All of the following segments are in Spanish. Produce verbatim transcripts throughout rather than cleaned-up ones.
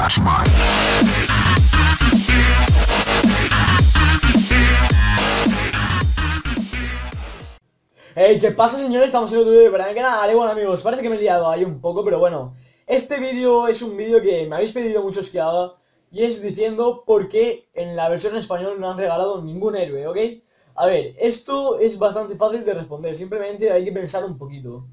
Cashman. Hey, ¿qué pasa, señores? Estamos en otro vídeo para el canal. Bueno, amigos, parece que me he liado ahí un poco, pero bueno, este vídeo es un vídeo que me habéis pedido muchos que haga, y es diciendo por qué en la versión en español no han regalado ningún héroe, ¿ok? A ver, esto es bastante fácil de responder, simplemente hay que pensar un poquito.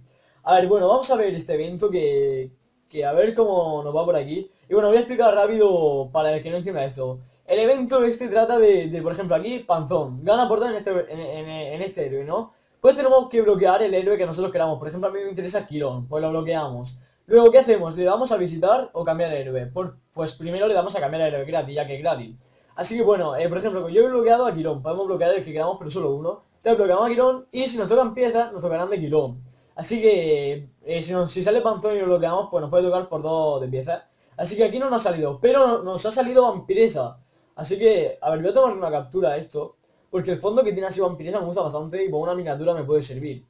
A ver, bueno, vamos a ver este evento que... que a ver cómo nos va por aquí. Y bueno, voy a explicar rápido para el que no entienda esto. El evento este trata de, de por ejemplo, aquí, Panzón. Gana por dos en este, en, en, en este héroe, ¿no? Pues tenemos que bloquear el héroe que nosotros queramos. Por ejemplo, a mí me interesa Quirón, pues lo bloqueamos. Luego, ¿qué hacemos? ¿Le damos a visitar o cambiar el héroe? Por, pues primero le damos a cambiar el héroe gratis, ya que es gratis. Así que bueno, eh, por ejemplo, yo he bloqueado a Quirón. Podemos bloquear el que queramos, pero solo uno. Entonces bloqueamos a Quirón y si nos tocan piezas, nos tocarán de Quirón. Así que eh, si, nos, si sale Panzón y lo bloqueamos, pues nos puede tocar por dos de piezas. Así que aquí no nos ha salido, pero nos ha salido Vampiresa. Así que, a ver, voy a tomar una captura a esto, porque el fondo que tiene así Vampiresa me gusta bastante y por una miniatura me puede servir.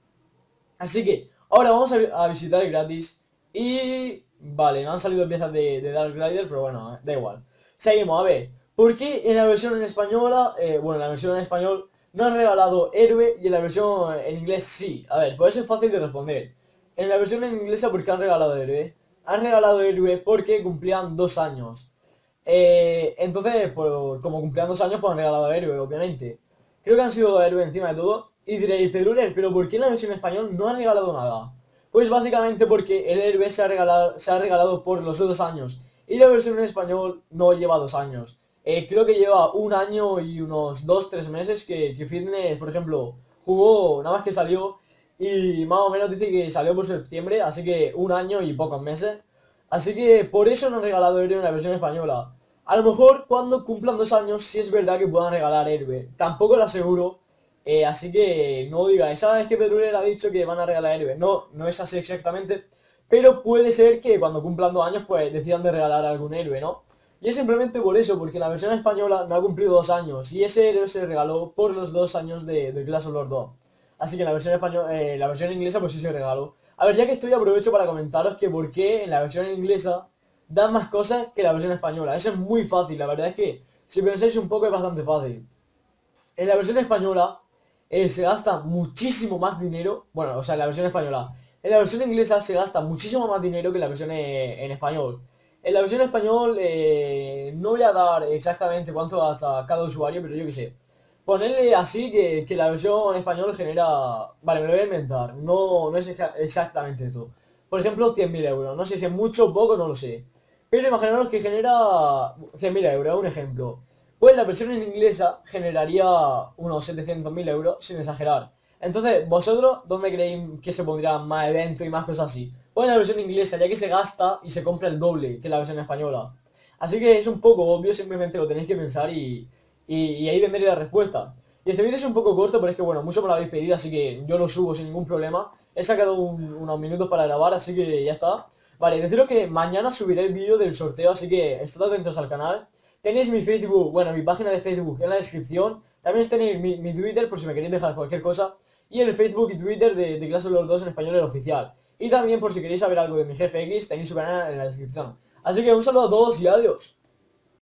Así que, ahora vamos a, a visitar el gratis. Y... vale, no han salido piezas de, de Dark Rider, pero bueno, eh, da igual. Seguimos, a ver, ¿por qué en la versión en española, eh, bueno, en la versión en español... no han regalado héroe y en la versión en inglés sí? A ver, pues eso es fácil de responder. En la versión en inglesa, ¿por qué han regalado héroe? Han regalado héroe porque cumplían dos años. Eh, entonces, por, como cumplían dos años, pues han regalado héroe, obviamente. Creo que han sido héroe encima de todo. Y diréis, Pedruler, ¿pero por qué en la versión en español no han regalado nada? Pues básicamente porque el héroe se ha regalado, se ha regalado por los dos años. Y la versión en español no lleva dos años. Eh, creo que lleva un año y unos dos tres meses que, que Fitness, por ejemplo, jugó nada más que salió. Y más o menos dice que salió por septiembre, así que un año y pocos meses. Así que por eso no han regalado héroe en la versión española. A lo mejor cuando cumplan dos años sí es verdad que puedan regalar héroe. Tampoco lo aseguro, eh, así que no digáis, ¿sabes que Pedruler ha dicho que van a regalar héroe? No, no es así exactamente. Pero puede ser que cuando cumplan dos años pues decidan de regalar algún héroe, ¿no? Y es simplemente por eso, porque la versión española no ha cumplido dos años y ese héroe se regaló por los dos años de, de Clash of Lords dos. Así que la versión española, eh, la versión inglesa pues sí se regaló. A ver, ya que estoy, aprovecho para comentaros que por qué en la versión inglesa dan más cosas que la versión española. Eso es muy fácil, la verdad es que si pensáis un poco es bastante fácil. En la versión española eh, se gasta muchísimo más dinero, bueno, o sea, en la versión española. En la versión inglesa se gasta muchísimo más dinero que la versión eh, en español. En la versión español eh, no voy a dar exactamente cuánto gasta cada usuario, pero yo qué sé. Ponerle así que, que la versión en español genera... vale, me lo voy a inventar, no, no es exactamente esto. Por ejemplo, cien mil euros, no sé si es mucho o poco, no lo sé. Pero imaginaros que genera cien mil euros, un ejemplo. Pues la versión en inglesa generaría unos setecientos mil euros, sin exagerar. Entonces, ¿vosotros dónde creéis que se pondrán más eventos y más cosas así? O en la versión inglesa, ya que se gasta y se compra el doble que la versión española. Así que es un poco obvio, simplemente lo tenéis que pensar y, y, y ahí tendréis la respuesta. Y este vídeo es un poco corto, pero es que bueno, mucho me lo habéis pedido, así que yo lo subo sin ningún problema. He sacado un, unos minutos para grabar, así que ya está. Vale, deciros que mañana subiré el vídeo del sorteo, así que estad atentos al canal. Tenéis mi Facebook, bueno, mi página de Facebook en la descripción. También tenéis mi, mi Twitter, por si me queréis dejar cualquier cosa. Y el Facebook y Twitter de, de Clash of Lords dos en español, el oficial. Y también por si queréis saber algo de mi jefe X, tenéis su canal en la descripción. Así que un saludo a todos y adiós.